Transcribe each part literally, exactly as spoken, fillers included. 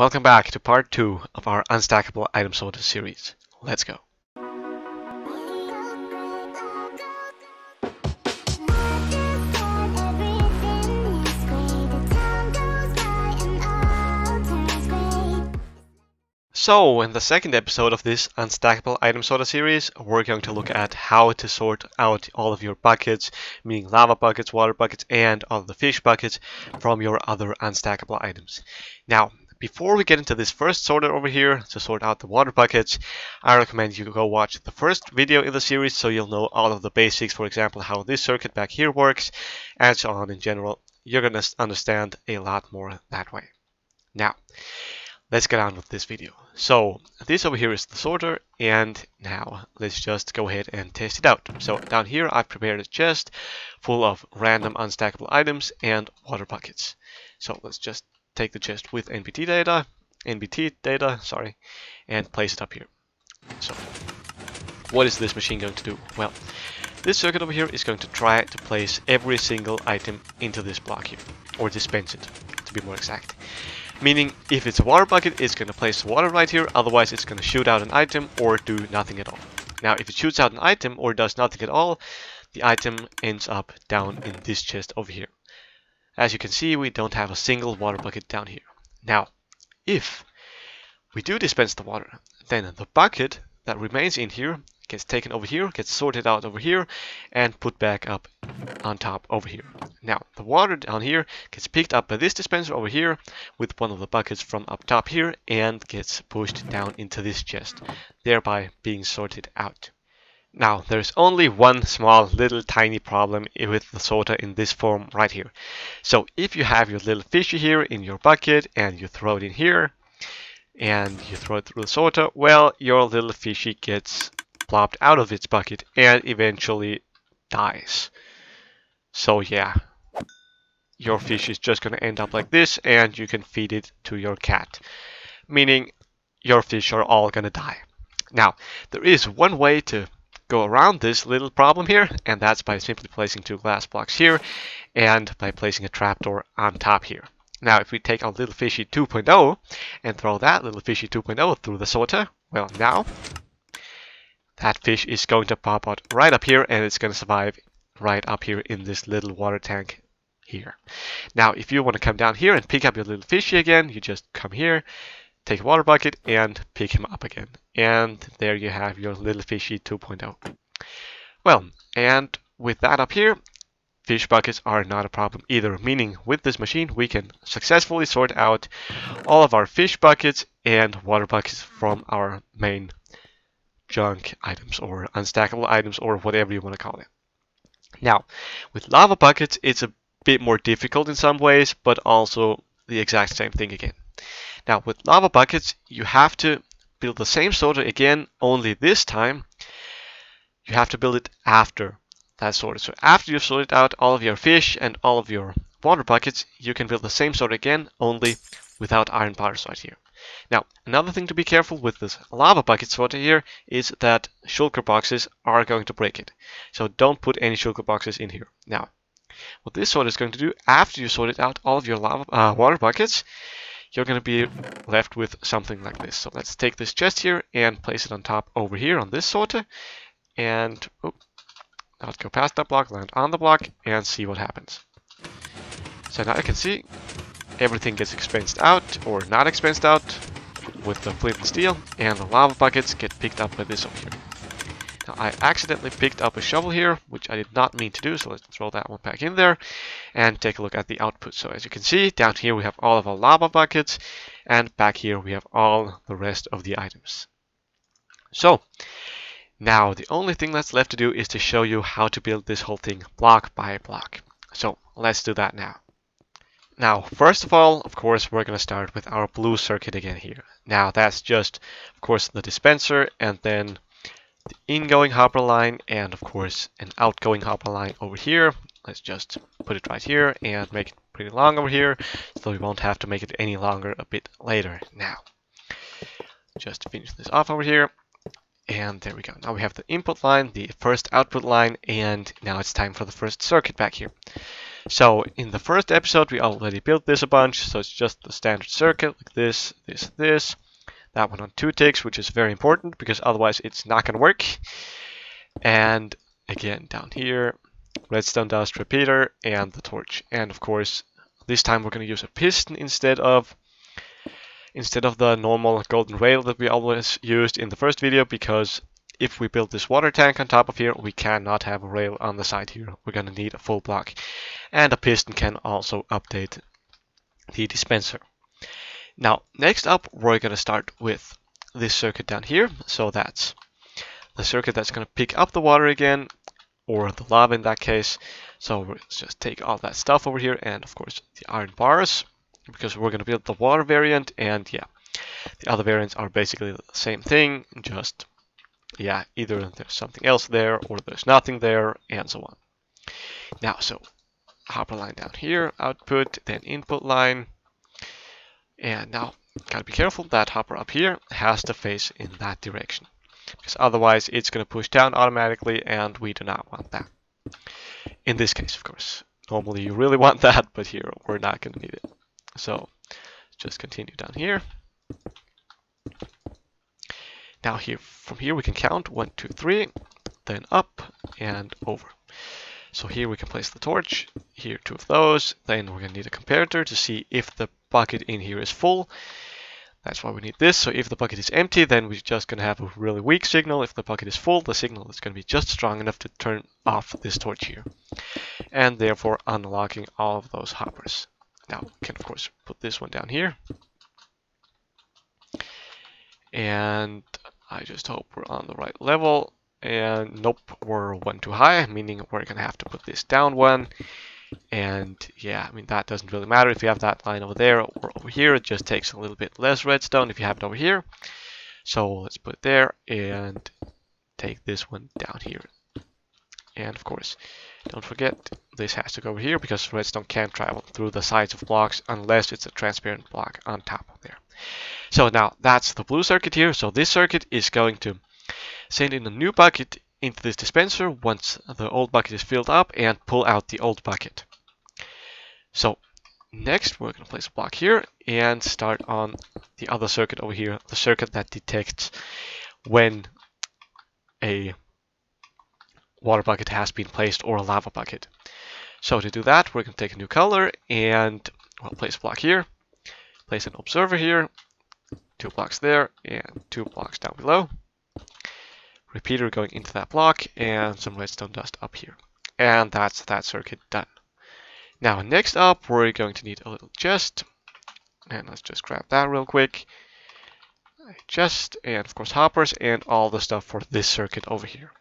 Welcome back to part two of our Unstackable Item Sorter series. Let's go. So, in the second episode of this Unstackable Item Sorter series, we're going to look at how to sort out all of your buckets, meaning lava buckets, water buckets, and all of the fish buckets from your other unstackable items. Now, before we get into this first sorter over here to sort out the water buckets, I recommend you go watch the first video in the series so you'll know all of the basics, for example, how this circuit back here works, and so on in general. You're going to understand a lot more that way. Now, let's get on with this video. So this over here is the sorter, and now let's just go ahead and test it out. So down here I've prepared a chest full of random unstackable items and water buckets. So let's just take the chest with N B T data, N B T data, sorry, and place it up here. So what is this machine going to do? Well, this circuit over here is going to try to place every single item into this block here, or dispense it, to be more exact. Meaning, if it's a water bucket, it's going to place water right here, otherwise it's going to shoot out an item or do nothing at all. Now, if it shoots out an item or does nothing at all, the item ends up down in this chest over here. As you can see, we don't have a single water bucket down here. Now, if we do dispense the water, then the bucket that remains in here gets taken over here, gets sorted out over here, and put back up on top over here. Now, the water down here gets picked up by this dispenser over here with one of the buckets from up top here and gets pushed down into this chest, thereby being sorted out. Now, there's only one small little tiny problem with the sorter in this form right here. So, if you have your little fishy here in your bucket and you throw it in here and you throw it through the sorter, well, your little fishy gets plopped out of its bucket and eventually dies. So yeah, your fish is just going to end up like this, and you can feed it to your cat, meaning your fish are all going to die. Now, there is one way to go around this little problem here, and that's by simply placing two glass blocks here and by placing a trapdoor on top here. Now, if we take our little fishy two point oh and throw that little fishy two point oh through the sorter, well, now that fish is going to pop out right up here, and it's going to survive right up here in this little water tank here. Now, if you want to come down here and pick up your little fishy again, you just come here, take a water bucket, and pick him up again. And there you have your little fishy two point oh. Well, and with that up here, fish buckets are not a problem either, meaning with this machine we can successfully sort out all of our fish buckets and water buckets from our main junk items or unstackable items or whatever you want to call it. Now, with lava buckets, it's a bit more difficult in some ways, but also the exact same thing again. Now, with lava buckets, you have to build the same sorter again, only this time you have to build it after that sorter. So after you've sorted out all of your fish and all of your water buckets, you can build the same sorter again, only without iron bars right here. Now, another thing to be careful with this lava bucket sorter here is that shulker boxes are going to break it. So don't put any shulker boxes in here. Now, what this sorter is going to do, after you sorted out all of your lava, uh, water buckets, you're going to be left with something like this. So let's take this chest here and place it on top over here on this sorter. And oh, let's go past that block, land on the block, and see what happens. So now I can see everything gets expensed out, or not expensed out, with the flint and steel, and the lava buckets get picked up by this over here. Now, I accidentally picked up a shovel here, which I did not mean to do, so let's throw that one back in there, and take a look at the output. So as you can see, down here we have all of our lava buckets, and back here we have all the rest of the items. So, now the only thing that's left to do is to show you how to build this whole thing block by block. So, let's do that now. Now, first of all, of course, we're going to start with our blue circuit again here. Now, that's just, of course, the dispenser, and then the ingoing hopper line, and of course, an outgoing hopper line over here. Let's just put it right here and make it pretty long over here, so we won't have to make it any longer a bit later now. Just finish this off over here, And there we go. Now we have the input line, the first output line, and now it's time for the first circuit back here. So in the first episode, we already built this a bunch. So it's just the standard circuit like this, this, this. That one on two ticks, which is very important because otherwise it's not going to work. And again, down here, redstone dust repeater and the torch. And of course, this time we're going to use a piston instead of instead of the normal golden rail that we always used in the first video, because if we build this water tank on top of here, we cannot have a rail on the side here. We're going to need a full block. And a piston can also update the dispenser. Now, next up, we're going to start with this circuit down here. So that's the circuit that's going to pick up the water again, or the lava in that case. So let's just take all that stuff over here, and of course the iron bars, because we're going to build the water variant. And yeah, the other variants are basically the same thing, just yeah, either there's something else there or there's nothing there, and so on. Now, so hopper line down here, output, then input line. And now gotta be careful that hopper up here has to face in that direction, because otherwise it's going to push down automatically, and we do not want that in this case. Of course, normally you really want that, but here we're not going to need it. So just continue down here. Now here, from here we can count one, two, three, then up and over. So here we can place the torch, here two of those. Then we're going to need a comparator to see if the bucket in here is full. That's why we need this. So if the bucket is empty, then we're just going to have a really weak signal. If the bucket is full, the signal is going to be just strong enough to turn off this torch here, and therefore unlocking all of those hoppers. Now we can of course put this one down here, and I just hope we're on the right level. And nope, we're one too high, meaning we're gonna have to put this down one. And yeah, I mean, that doesn't really matter if you have that line over there or over here. It just takes a little bit less redstone if you have it over here. So let's put it there and take this one down here. And of course, don't forget, this has to go over here, because redstone can't travel through the sides of blocks unless it's a transparent block on top of there. So now that's the blue circuit here. So this circuit is going to send in a new bucket into this dispenser once the old bucket is filled up, and pull out the old bucket. So next we're going to place a block here and start on the other circuit over here, the circuit that detects when a water bucket has been placed, or a lava bucket. So to do that, we're going to take a new color and we'll place a block here, place an observer here, two blocks there, and two blocks down below. Repeater going into that block, and some redstone dust up here. And that's that circuit done. Now next up, we're going to need a little chest, and let's just grab that real quick. Chest, and of course hoppers, and all the stuff for this circuit over here.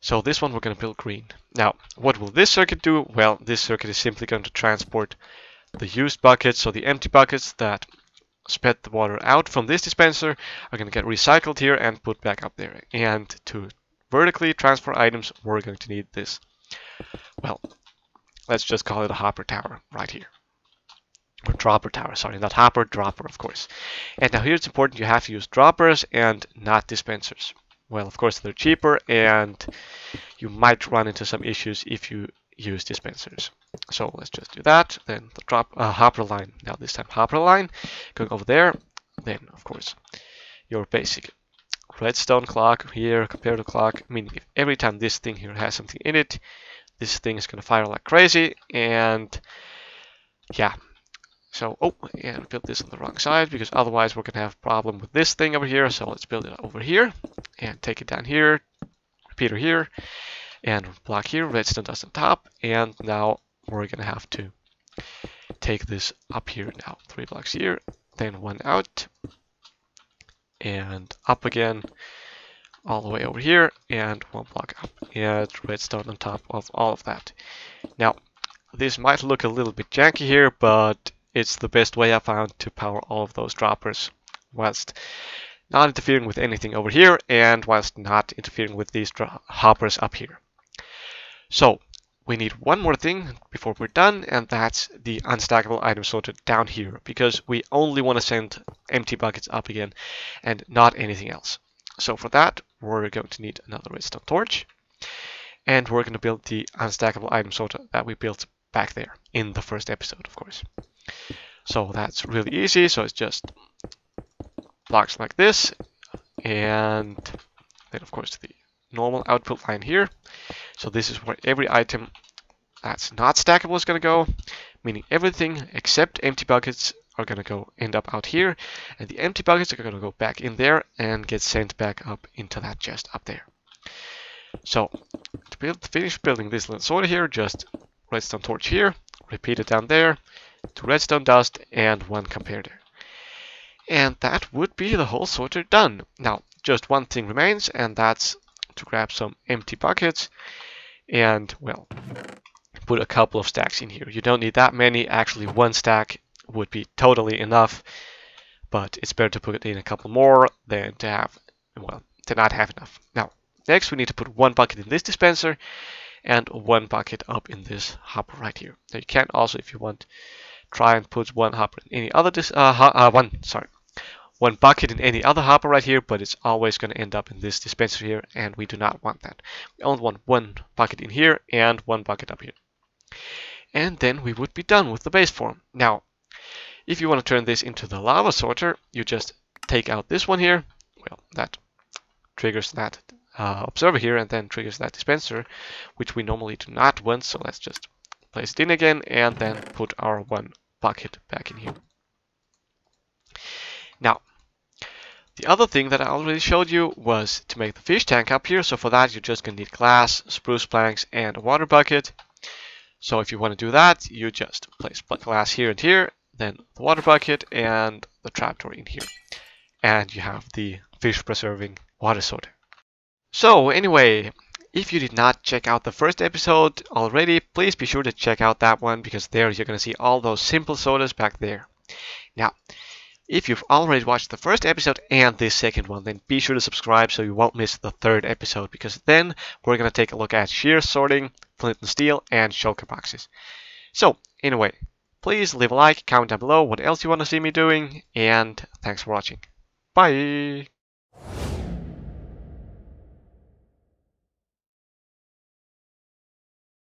So this one we're going to build green. Now, what will this circuit do? Well, this circuit is simply going to transport the used buckets, so the empty buckets that sped the water out from this dispenser are going to get recycled here and put back up there. And to vertically transfer items, we're going to need this, well, let's just call it a hopper tower right here, or dropper tower, sorry, not hopper, dropper, of course. And now here it's important, you have to use droppers and not dispensers. Well, of course they're cheaper, and you might run into some issues if you use dispensers. So let's just do that. Then the drop uh, hopper line, now this time hopper line going over there. Then of course your basic redstone clock here, comparator clock, meaning if every time this thing here has something in it, this thing is going to fire like crazy. And yeah, so oh, and we built this on the wrong side, because otherwise we're going to have a problem with this thing over here. So let's build it over here and take it down here, repeater here, and block here, redstone dust on top. And now we're gonna have to take this up here. Now three blocks here, then one out and up again, all the way over here, and one block up, and redstone on top of all of that. Now this might look a little bit janky here, but it's the best way I found to power all of those droppers whilst not interfering with anything over here, and whilst not interfering with these hoppers up here. So we need one more thing before we're done, and that's the unstackable item sorter down here, because we only want to send empty buckets up again and not anything else. So for that, we're going to need another redstone torch. And we're going to build the unstackable item sorter that we built back there in the first episode, of course. So that's really easy. So it's just blocks like this. And then, of course, the normal output line here. So this is where every item that's not stackable is going to go, meaning everything except empty buckets are going to go end up out here, and the empty buckets are going to go back in there and get sent back up into that chest up there. So to build, finish building this little sorter here, just redstone torch here, repeat it down there, two redstone dust and one comparator, and that would be the whole sorter done. Now just one thing remains, and that's to grab some empty buckets and, well, put a couple of stacks in here. You don't need that many, actually one stack would be totally enough, but it's better to put in a couple more than to have, well, to not have enough. Now, next we need to put one bucket in this dispenser and one bucket up in this hopper right here. Now you can also, if you want, try and put one hopper in any other dis uh, uh, one sorry, one bucket in any other hopper right here, but it's always going to end up in this dispenser here, and we do not want that. We only want one bucket in here and one bucket up here, and then we would be done with the base form. Now, if you want to turn this into the lava sorter, you just take out this one here. Well, that triggers that uh, observer here and then triggers that dispenser, which we normally do not want. So let's just place it in again and then put our one bucket back in here. Now, the other thing that I already showed you was to make the fish tank up here. So for that, you're just going to need glass, spruce planks, and a water bucket. So if you want to do that, you just place glass here and here, then the water bucket and the trapdoor in here, and you have the fish preserving water sorter. So anyway, if you did not check out the first episode already, please be sure to check out that one, because there you're going to see all those simple sorters back there. Now, if you've already watched the first episode and this second one, then be sure to subscribe so you won't miss the third episode, because then we're going to take a look at shear sorting, flint and steel, and shulker boxes. So anyway, please leave a like, comment down below what else you want to see me doing, and thanks for watching. Bye!